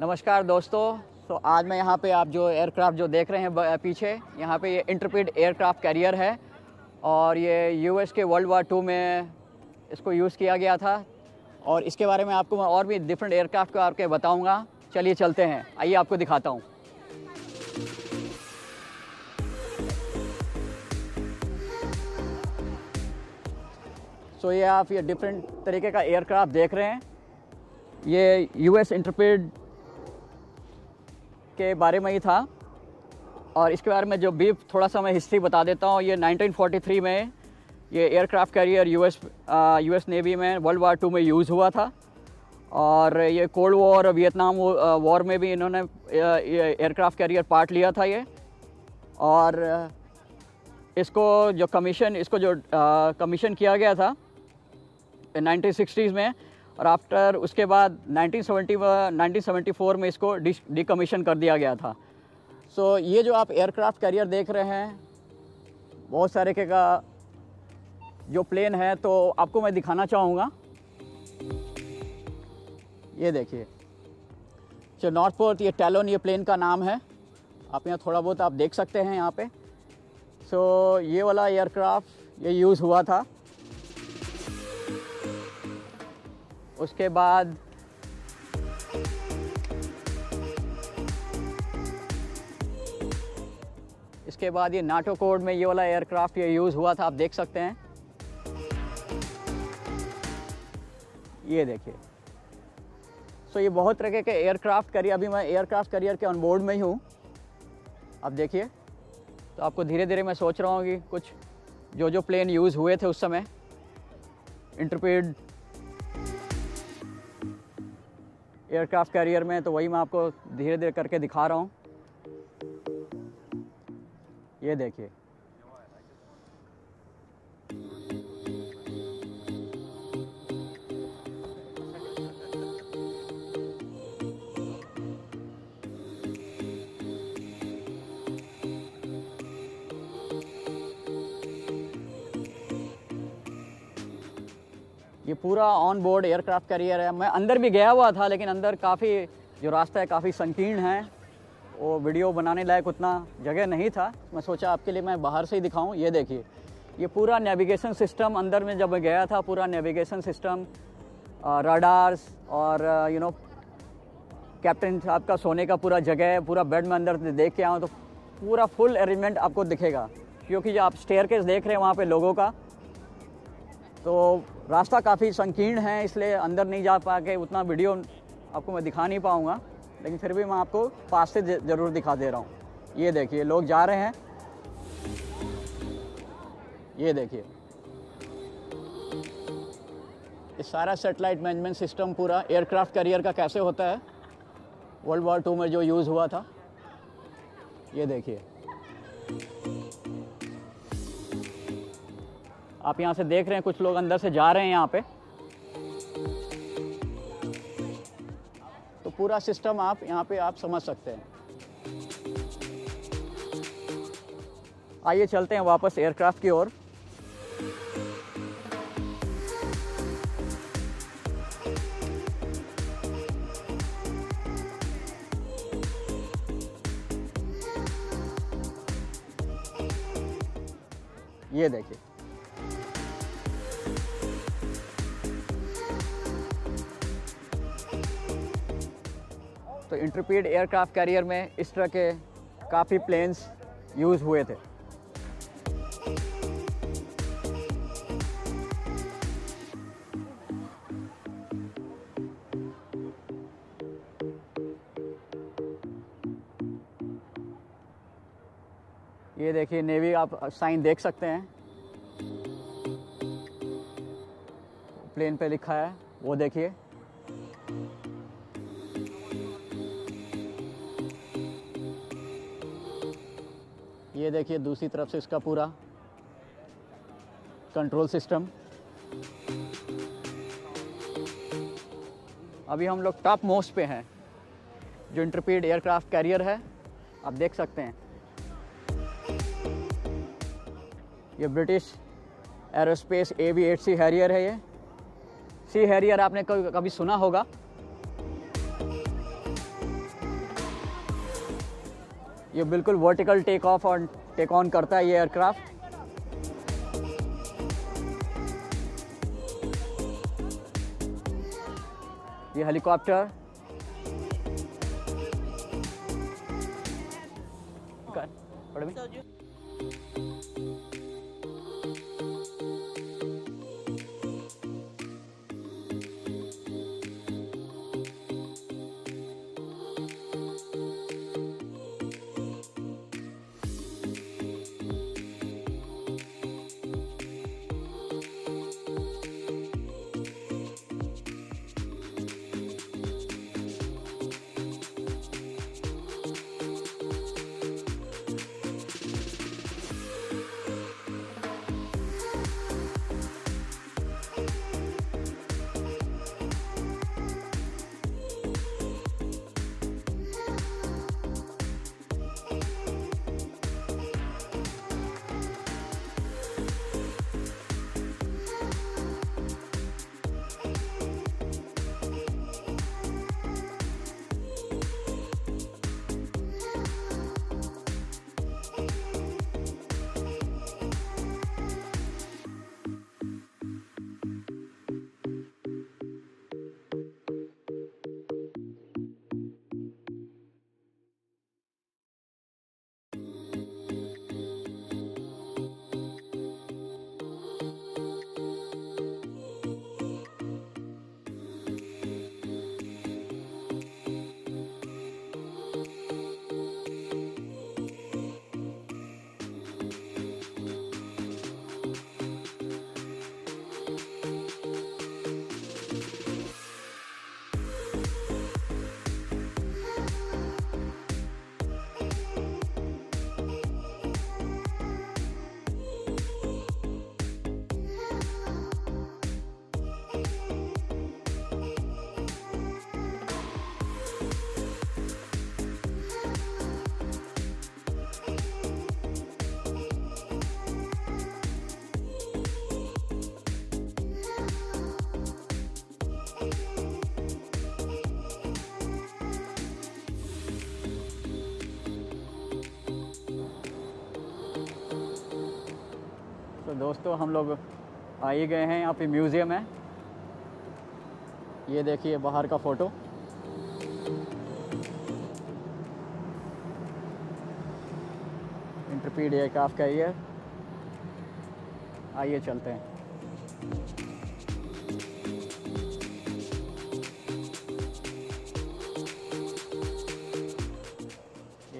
नमस्कार दोस्तों, तो आज मैं यहाँ पे आप जो एयरक्राफ्ट जो देख रहे हैं पीछे, यहाँ पे ये इंटरपिड एयरक्राफ्ट कैरियर है और ये यूएस के वर्ल्ड वार II में इसको यूज़ किया गया था और इसके बारे में आपको मैं और भी डिफरेंट एयरक्राफ्ट को आपके बताऊँगा। चलिए चलते हैं, आइए आपको दिखाता हूँ। सो ये आप ये डिफरेंट तरीके का एयरक्राफ्ट देख रहे हैं। ये यूएस इंटरपिड के बारे में ही था और इसके बारे में जो भी थोड़ा सा मैं हिस्ट्री बता देता हूँ। ये 1943 में ये एयरक्राफ्ट कैरियर यूएस नेवी में वर्ल्ड वार II में यूज़ हुआ था और ये कोल्ड वॉर और वियतनाम वॉर में भी इन्होंने ये एयरक्राफ्ट कैरियर पार्ट लिया था ये। और इसको जो कमीशन किया गया था 1960s में और आफ्टर उसके बाद 1974 में इसको डिकमीशन कर दिया गया था। सो ये जो आप एयरक्राफ्ट कैरियर देख रहे हैं, बहुत सारे के का जो प्लेन है तो आपको मैं दिखाना चाहूँगा। ये देखिए, जो नॉर्थ पोर्ट, ये टैलोन, ये प्लेन का नाम है। आप यहाँ थोड़ा बहुत आप देख सकते हैं यहाँ पे। सो ये वाला एयरक्राफ्ट ये यूज़ हुआ था। उसके बाद ये नाटो कोड में ये वाला एयरक्राफ्ट ये यूज़ हुआ था, आप देख सकते हैं। ये देखिए। सो ये बहुत तरह के एयरक्राफ्ट कैरियर, अभी मैं एयरक्राफ्ट कैरियर के ऑनबोर्ड में ही हूँ, आप देखिए। तो आपको धीरे धीरे मैं सोच रहा हूँ कि कुछ जो प्लेन यूज़ हुए थे उस समय, इंटरपिड एयरक्राफ्ट कैरियर में, तो वही मैं आपको धीरे धीरे करके दिखा रहा हूँ। ये देखिए, ये पूरा ऑन बोर्ड एयरक्राफ्ट कैरियर है। मैं अंदर भी गया हुआ था लेकिन अंदर काफ़ी जो रास्ता है काफ़ी संकीर्ण है, वो वीडियो बनाने लायक उतना जगह नहीं था। मैं सोचा आपके लिए मैं बाहर से ही दिखाऊं। ये देखिए, ये पूरा नेविगेशन सिस्टम, अंदर में जब मैं गया था पूरा नेविगेशन सिस्टम, रडार्स और कैप्टन साहब का सोने का पूरा जगह है। पूरा बेड में अंदर देख के आऊँ तो पूरा फुल अरेंजमेंट आपको दिखेगा, क्योंकि जो आप स्टेयरकेस देख रहे हैं वहाँ पर लोगों का, तो रास्ता काफ़ी संकीर्ण है, इसलिए अंदर नहीं जा पा के उतना वीडियो आपको मैं दिखा नहीं पाऊँगा, लेकिन फिर भी मैं आपको पास से ज़रूर दिखा दे रहा हूँ। ये देखिए, लोग जा रहे हैं। ये देखिए, ये सारा सेटेलाइट मैनेजमेंट सिस्टम पूरा एयरक्राफ्ट कैरियर का कैसे होता है, वर्ल्ड वार II में जो यूज़ हुआ था। ये देखिए, आप यहाँ से देख रहे हैं कुछ लोग अंदर से जा रहे हैं यहाँ पे। तो पूरा सिस्टम आप यहाँ पे आप समझ सकते हैं। आइए चलते हैं वापस एयरक्राफ्ट की ओर। ये देखिए, तो इंटरपिड एयरक्राफ्ट कैरियर में इस तरह के काफ़ी प्लेन्स यूज़ हुए थे। ये देखिए, नेवी आप साइन देख सकते हैं, प्लेन पे लिखा है वो देखिए। ये देखिए, दूसरी तरफ से इसका पूरा कंट्रोल सिस्टम। अभी हम लोग टॉप मोस्ट पे हैं, जो इंटरपिड एयरक्राफ्ट कैरियर है, आप देख सकते हैं। ये ब्रिटिश एरोस्पेस AV-8C हैरियर है। ये सी हैरियर आपने कभी सुना होगा। ये बिल्कुल वर्टिकल टेक ऑफ और टेक ऑन करता है ये एयरक्राफ्ट। ये हेलीकॉप्टर दोस्तों हम लोग आ ही गए हैं, यहाँ पे म्यूज़ियम है। ये देखिए बाहर का फ़ोटो। इंट्रपीड एयरक्राफ्ट का ये। आइए चलते हैं।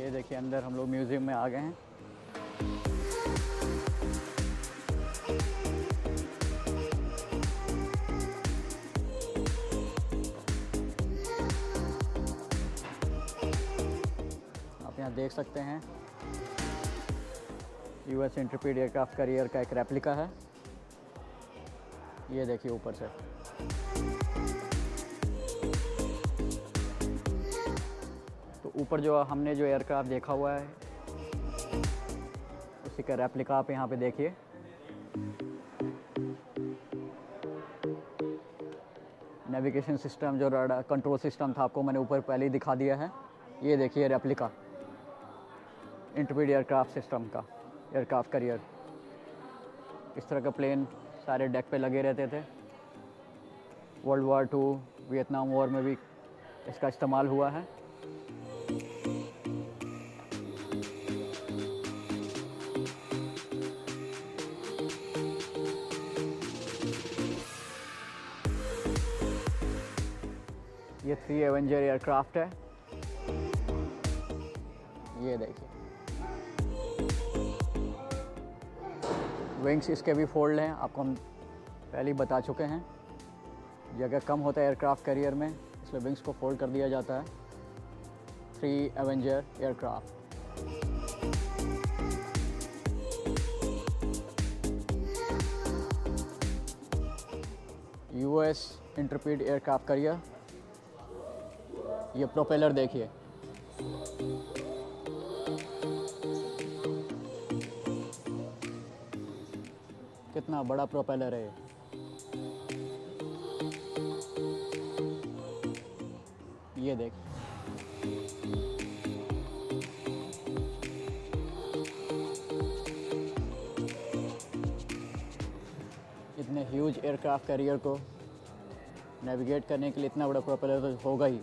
ये देखिए अंदर हम लोग म्यूज़ियम में आ गए हैं। देख सकते हैं यूएस इंट्रपीड एयरक्राफ्ट कैरियर का एक रेप्लिका है। ये देखिए ऊपर से। तो ऊपर जो हमने जो एयरक्राफ्ट देखा हुआ है उसी का रेप्लिका आप यहाँ पे देखिए। नेविगेशन सिस्टम जो रडार कंट्रोल सिस्टम था आपको मैंने ऊपर पहले ही दिखा दिया है। ये देखिए रेप्लिका इंट्रपीड एयरक्राफ्ट सिस्टम का एयरक्राफ्ट कैरियर। इस तरह का प्लेन सारे डेक पे लगे रहते थे। World war two, Vietnam war में भी इसका इस्तेमाल हुआ है। ये थ्री एवेंजर एयरक्राफ्ट है। ये देखिए विंग्स इसके भी फोल्ड हैं, आपको हम पहले ही बता चुके हैं। जगह कम होता है एयरक्राफ्ट कैरियर में, इसलिए विंग्स को फोल्ड कर दिया जाता है। Three Avenger aircraft. US Intrepid aircraft carrier. ये प्रोपेलर देखिए। कितना बड़ा प्रोपेलर है। ये देख ह्यूज एयरक्राफ्ट कैरियर को नेविगेट करने के लिए इतना बड़ा प्रोपेलर तो होगा ही।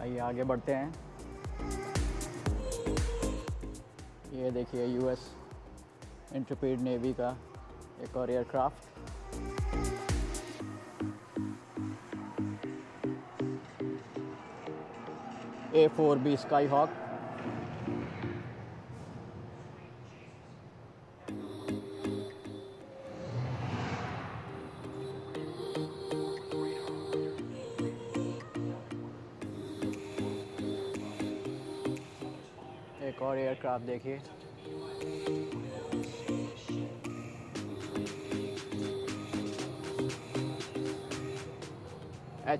आइए आगे बढ़ते हैं। ये देखिए यूएस इंट्रेपिड नेवी का एक और एयरक्राफ्ट। A-4B Skyhawk. एक और एयरक्राफ्ट देखिए,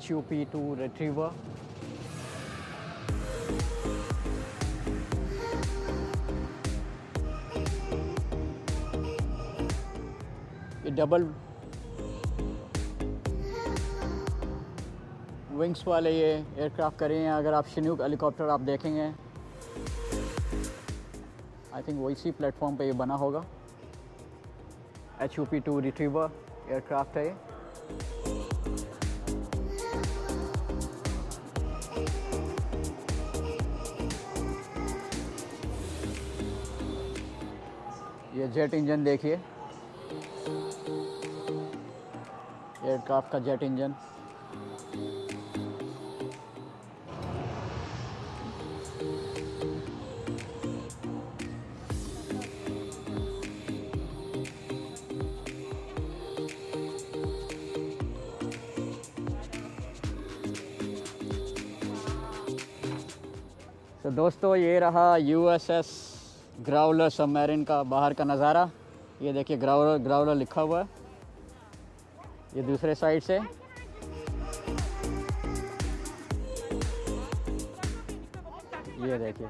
HUP-2 रिट्रीवर। ये डबल विंग्स वाले ये एयरक्राफ्ट करे हैं। अगर आप शिनूक हेलीकॉप्टर आप देखेंगे, आई थिंक वो इसी प्लेटफॉर्म पे ये बना होगा। HUP-2 रिट्रीवर एयरक्राफ्ट है ये। ये जेट इंजन देखिए, एयरक्राफ्ट का जेट इंजन। तो दोस्तों ये रहा USS ग्राउलर सबमरीन का बाहर का नज़ारा। ये देखिए ग्राउलर लिखा हुआ है ये दूसरे साइड से। ये देखिए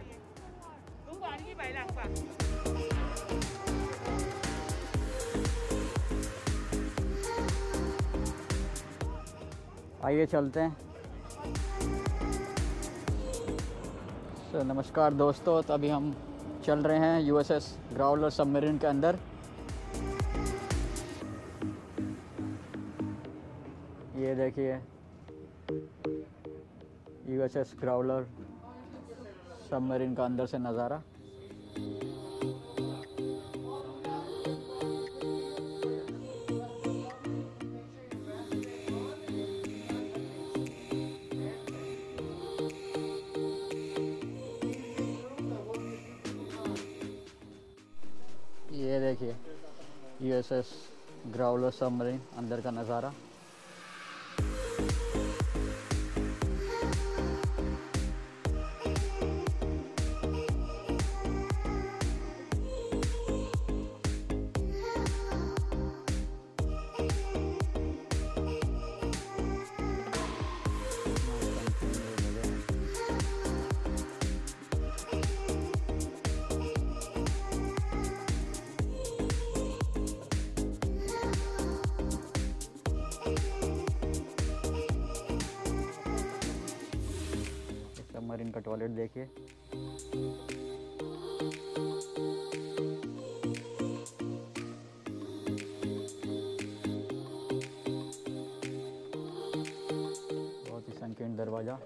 आइए चलते हैं। तो नमस्कार दोस्तों, तो अभी हम चल रहे हैं USS ग्राउलर सबमरीन के अंदर। ये देखिए USS ग्राउलर सबमरीन का अंदर से नज़ारा। ये देखिए USS ग्राउलर सबमरीन अंदर का नज़ारा। सबमरीन का टॉयलेट देखिए। बहुत ही संकीर्ण दरवाजा।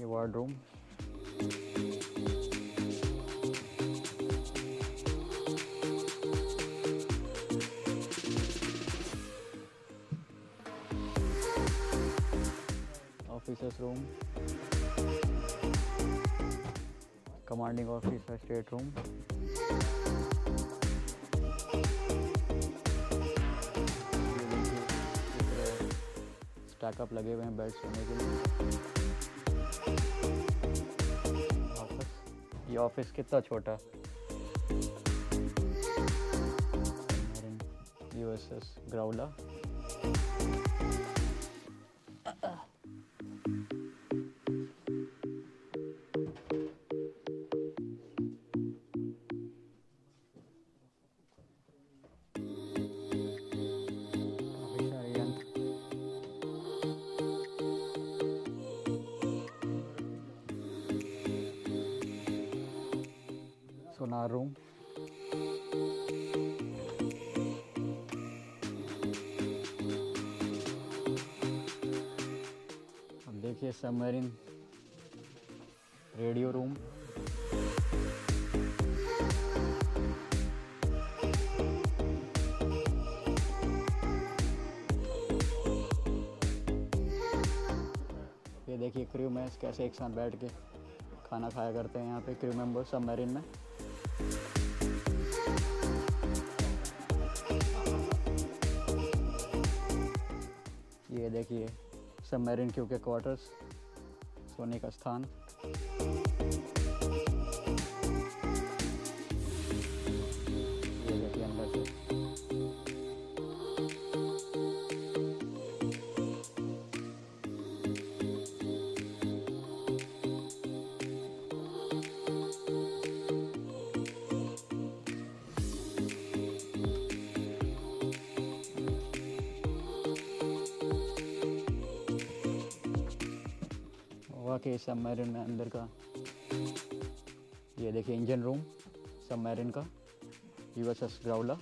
ये wardroom. Officers room, commanding officer state room. Stack up लगे हुए हैं बेड सोने के लिए। ऑफिस, ये ऑफिस कितना छोटा। USS Growler. Sonar room. अब देखिए सबमरीन रेडियो रूम, ये देखिए क्रू मेंस कैसे एक साथ बैठ के खाना खाया करते हैं यहाँ पे क्रू मेंबर सबमरीन में। ये देखिए सबमरीन क्रू के क्वार्टर्स, सोने का स्थान। ये देखिए अंदर से के सबमरीन में अंदर का, ये देखिए इंजन रूम सबमरीन का यूएसएस ग्रोलर।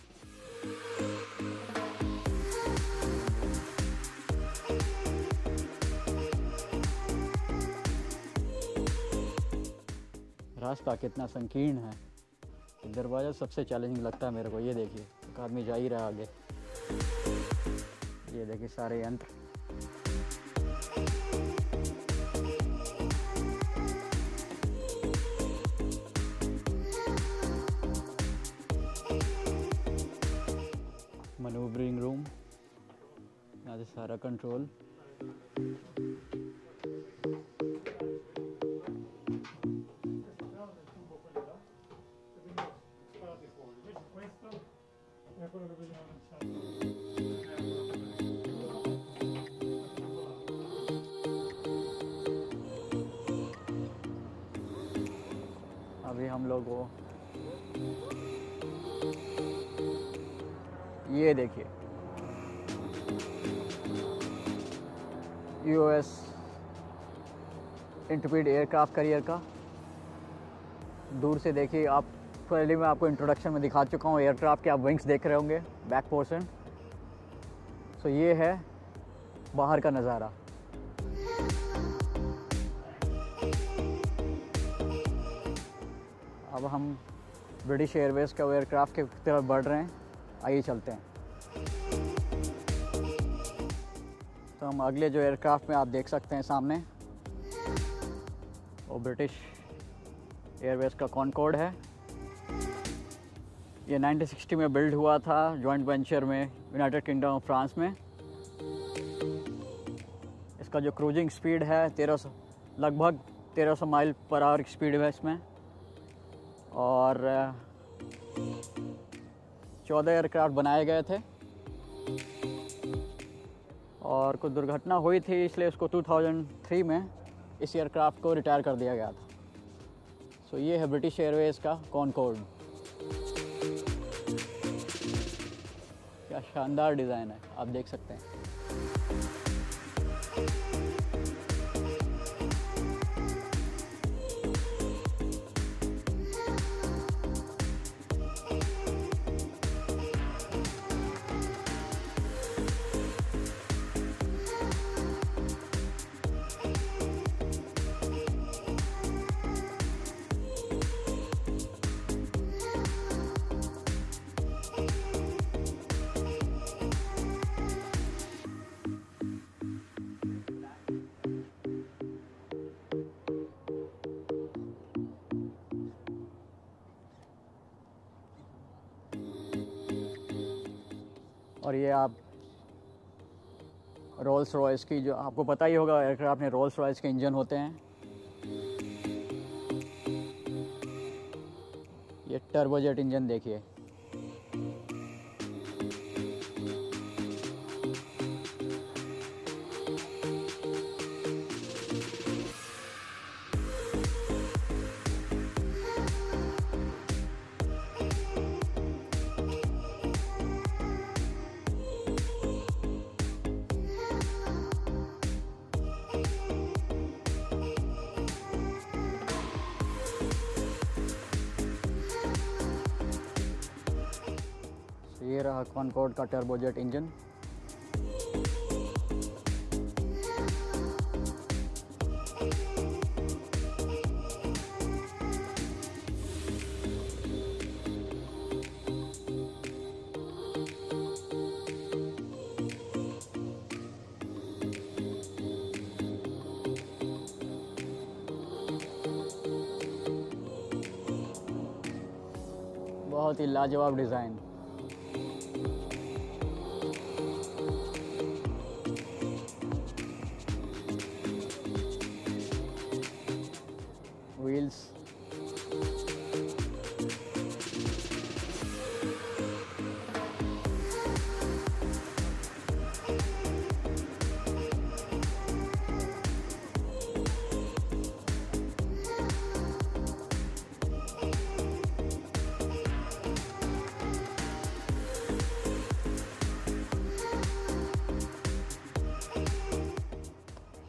रास्ता कितना संकीर्ण है, दरवाज़ा सबसे चैलेंजिंग लगता है मेरे को। ये देखिए एक आदमी जा ही रहा आगे। ये देखिए सारे यंत्र, मैनूवरिंग रूम, यहाँ से सारा कंट्रोल। अभी हम लोग को ये देखिए यूएस इंट्रेपिड एयरक्राफ्ट कैरियर का दूर से देखिए। आप पहले मैं आपको इंट्रोडक्शन में दिखा चुका हूँ एयरक्राफ्ट के, आप विंग्स देख रहे होंगे बैक पोर्शन। सो ये है बाहर का नज़ारा। अब हम ब्रिटिश एयरवेज का एयरक्राफ्ट की तरफ बढ़ रहे हैं, आइए चलते हैं। तो हम अगले जो एयरक्राफ्ट में आप देख सकते हैं सामने, वो ब्रिटिश एयरवेज का कॉनकॉर्ड है। ये 1960 में बिल्ड हुआ था जॉइंट वेंचर में यूनाइटेड किंगडम ऑफ फ्रांस में। इसका जो क्रूजिंग स्पीड है लगभग 1300 माइल पर आवर की स्पीड है इसमें, और 14 एयरक्राफ्ट बनाए गए थे। और कुछ दुर्घटना हुई थी इसलिए उसको 2003 में इस एयरक्राफ्ट को रिटायर कर दिया गया था। सो ये है ब्रिटिश एयरवेज का कॉनकॉर्ड। क्या शानदार डिज़ाइन है, आप देख सकते हैं। और ये आप रोल्स रॉयस की, जो आपको पता ही होगा एयरक्राफ्ट में रोल्स रॉयस के इंजन होते हैं। ये टर्बोजेट इंजन देखिए, इसका कॉनकॉर्ड का टर्बोजेट इंजन। बहुत ही लाजवाब डिज़ाइन। व्हील्स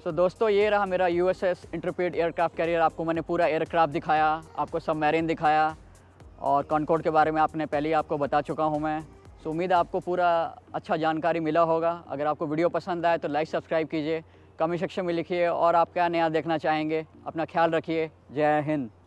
तो दोस्तों ये रहा मेरा USS इंट्रेपिड एयरक्राफ्ट कैरियर। आपको मैंने पूरा एयरक्राफ्ट दिखाया, आपको सबमरीन दिखाया और कॉनकॉर्ड के बारे में आपने पहले ही आपको बता चुका हूं मैं। तो उम्मीद है आपको पूरा अच्छा जानकारी मिला होगा। अगर आपको वीडियो पसंद आए तो लाइक सब्सक्राइब कीजिए, कमेंट सेक्शन में लिखिए और आप क्या नया देखना चाहेंगे। अपना ख्याल रखिए। जय हिंद।